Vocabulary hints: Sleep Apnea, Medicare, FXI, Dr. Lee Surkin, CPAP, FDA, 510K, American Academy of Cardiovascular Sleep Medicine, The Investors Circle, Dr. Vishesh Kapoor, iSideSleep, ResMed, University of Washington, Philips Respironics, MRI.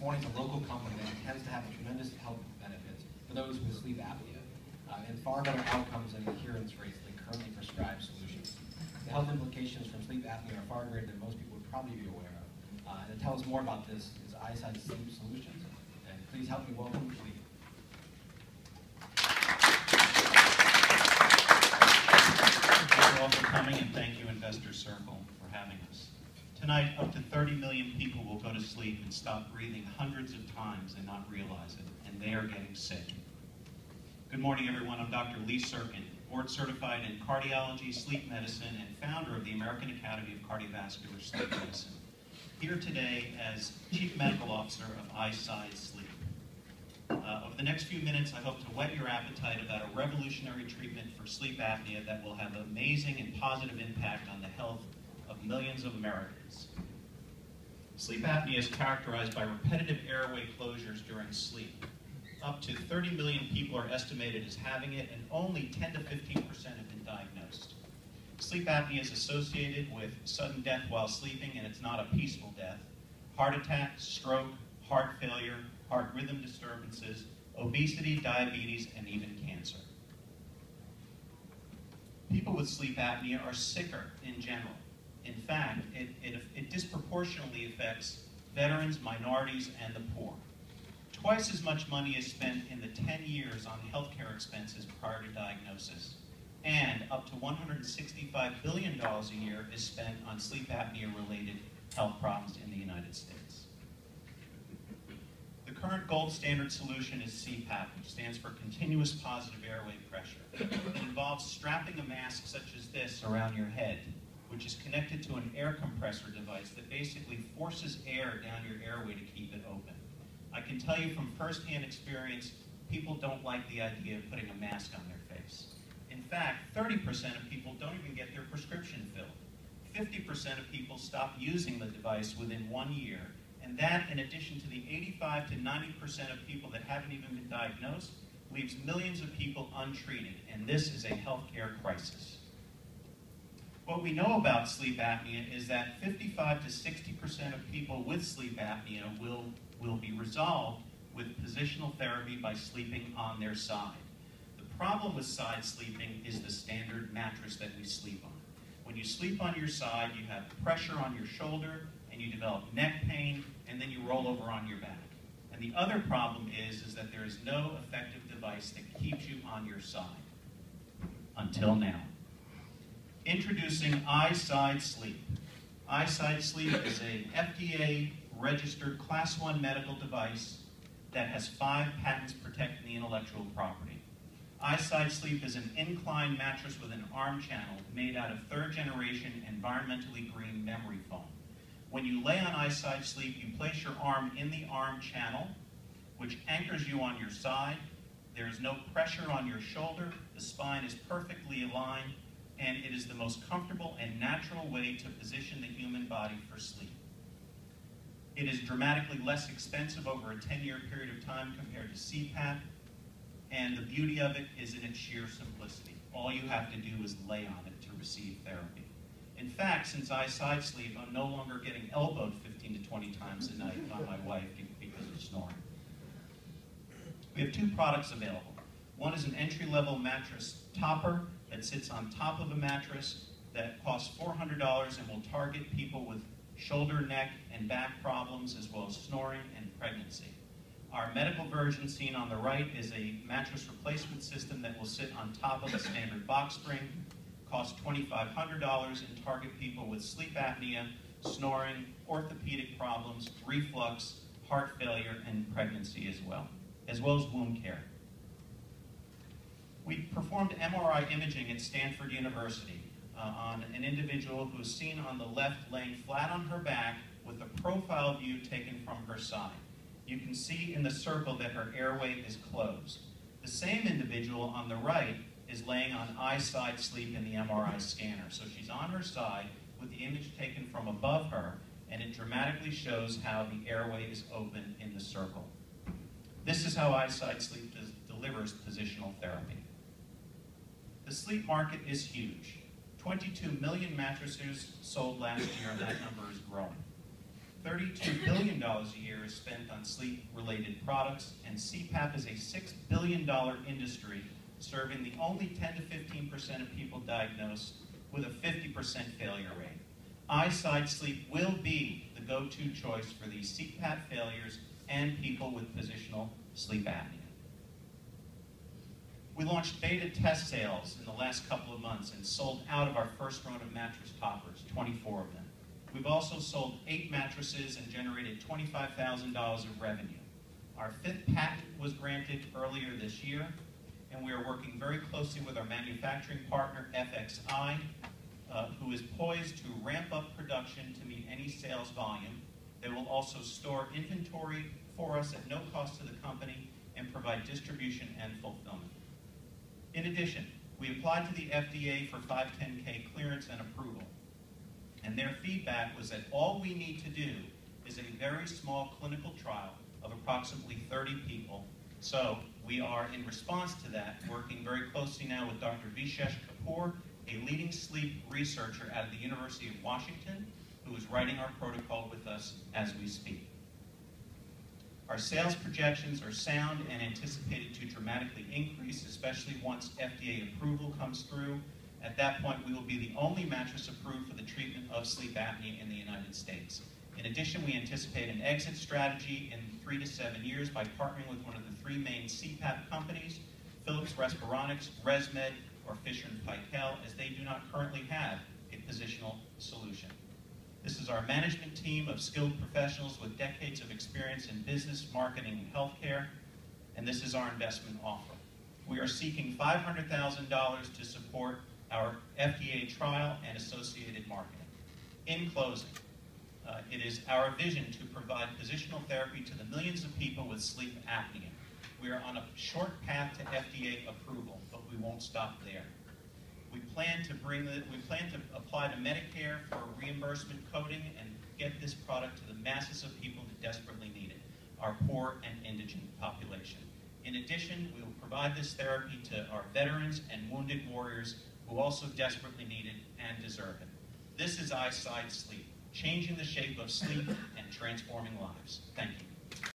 Respironics is a local company that tends to have a tremendous health benefits for those with sleep apnea, and far better outcomes and adherence rates than currently prescribed solutions. The health implications from sleep apnea are far greater than most people would probably be aware of. And to tell us more about this is iSideSleep Solutions. And please help me welcome Lee. Thank you all for coming, and thank you, Investor Circle, for having us. Tonight, up to 30 million people will go to sleep and stop breathing hundreds of times and not realize it, and they are getting sick. Good morning, everyone. I'm Dr. Lee Surkin, board-certified in cardiology, sleep medicine, and founder of the American Academy of Cardiovascular Sleep Medicine, here today as Chief Medical Officer of iSideSleep. Over the next few minutes, I hope to whet your appetite about a revolutionary treatment for sleep apnea that will have an amazing and positive impact on the health of millions of Americans. Sleep apnea is characterized by repetitive airway closures during sleep. Up to 30 million people are estimated as having it, and only 10 to 15% have been diagnosed. Sleep apnea is associated with sudden death while sleeping, and it's not a peaceful death. Heart attack, stroke, heart failure, heart rhythm disturbances, obesity, diabetes, and even cancer. People with sleep apnea are sicker in general. In fact, it disproportionately affects veterans, minorities, and the poor. Twice as much money is spent in the 10 years on healthcare expenses prior to diagnosis, and up to $165 billion a year is spent on sleep apnea-related health problems in the United States. The current gold standard solution is CPAP, which stands for continuous positive airway pressure. It involves strapping a mask such as this around your head, which is connected to an air compressor device that basically forces air down your airway to keep it open. I can tell you from firsthand experience, people don't like the idea of putting a mask on their face. In fact, 30% of people don't even get their prescription filled. 50% of people stop using the device within 1 year, and that, in addition to the 85 to 90% of people that haven't even been diagnosed, leaves millions of people untreated, and this is a healthcare crisis. What we know about sleep apnea is that 55 to 60% of people with sleep apnea will be resolved with positional therapy by sleeping on their side. The problem with side sleeping is the standard mattress that we sleep on. When you sleep on your side, you have pressure on your shoulder, and you develop neck pain, and then you roll over on your back. And the other problem is that there is no effective device that keeps you on your side. Until now. Introducing iSideSleep. iSideSleep is a FDA-registered Class I medical device that has 5 patents protecting the intellectual property. iSideSleep is an inclined mattress with an arm channel made out of third-generation environmentally green memory foam. When you lay on iSideSleep, you place your arm in the arm channel, which anchors you on your side. There is no pressure on your shoulder. The spine is perfectly aligned, and it is the most comfortable and natural way to position the human body for sleep. It is dramatically less expensive over a 10-year period of time compared to CPAP, and the beauty of it is in its sheer simplicity. All you have to do is lay on it to receive therapy. In fact, since iSideSleep, I'm no longer getting elbowed 15 to 20 times a night by my wife because of snoring. We have 2 products available. One is an entry-level mattress topper that sits on top of a mattress that costs $400 and will target people with shoulder, neck, and back problems, as well as snoring and pregnancy. Our medical version seen on the right is a mattress replacement system that will sit on top of a standard box spring, costs $2,500, and target people with sleep apnea, snoring, orthopedic problems, reflux, heart failure, and pregnancy as well as wound care. We performed MRI imaging at Stanford University on an individual who is seen on the left laying flat on her back with a profile view taken from her side. You can see in the circle that her airway is closed. The same individual on the right is laying on iSideSleep in the MRI scanner. So she's on her side with the image taken from above her, and it dramatically shows how the airway is open in the circle. This is how iSideSleep delivers positional therapy. The sleep market is huge. 22 million mattresses sold last year, and that number is growing. $32 billion a year is spent on sleep-related products, and CPAP is a $6 billion industry serving the only 10 to 15% of people diagnosed with a 50% failure rate. iSideSleep will be the go-to choice for these CPAP failures and people with positional sleep apnea. We launched beta test sales in the last couple of months and sold out of our first round of mattress toppers, 24 of them. We've also sold 8 mattresses and generated $25,000 of revenue. Our 5th patent was granted earlier this year, and we are working very closely with our manufacturing partner, FXI, who is poised to ramp up production to meet any sales volume. They will also store inventory for us at no cost to the company and provide distribution and fulfillment. In addition, we applied to the FDA for 510K clearance and approval, and their feedback was that all we need to do is a very small clinical trial of approximately 30 people. So we are, in response to that, working very closely now with Dr. Vishesh Kapoor, a leading sleep researcher at the University of Washington, who is writing our protocol with us as we speak. Our sales projections are sound and anticipated to dramatically increase, especially once FDA approval comes through. At that point, we will be the only mattress approved for the treatment of sleep apnea in the United States. In addition, we anticipate an exit strategy in 3 to 7 years by partnering with one of the 3 main CPAP companies, Philips Respironics, ResMed, or Fisher & Paykel, as they do not currently have a positional solution. This is our management team of skilled professionals with decades of experience in business, marketing, and healthcare, and this is our investment offer. We are seeking $500,000 to support our FDA trial and associated marketing. In closing, it is our vision to provide positional therapy to the millions of people with sleep apnea. We are on a short path to FDA approval, but we won't stop there. We plan to apply to Medicare for reimbursement coding and get this product to the masses of people that desperately need it, our poor and indigent population. In addition, we will provide this therapy to our veterans and wounded warriors who also desperately need it and deserve it. This is iSideSleep, changing the shape of sleep and transforming lives. Thank you.